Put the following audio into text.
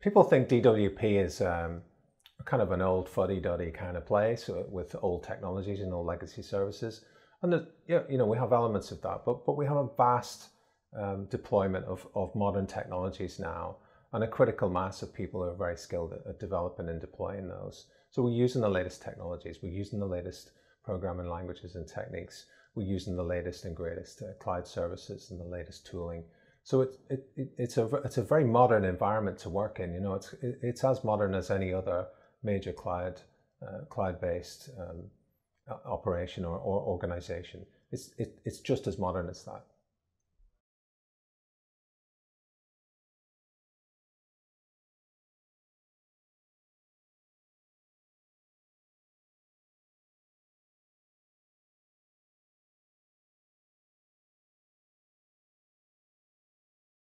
people think DWP is kind of an old fuddy-duddy kind of place with old technologies and old legacy services. And yeah, you know, we have elements of that, but we have a vast deployment of modern technologies now, and a critical mass of people who are very skilled at developing and deploying those. So we're using the latest technologies, we're using the latest programming languages and techniques, we're using the latest and greatest cloud services and the latest tooling. So it's a very modern environment to work in. You know, it's as modern as any other major cloud-based operation or organization. It's just as modern as that.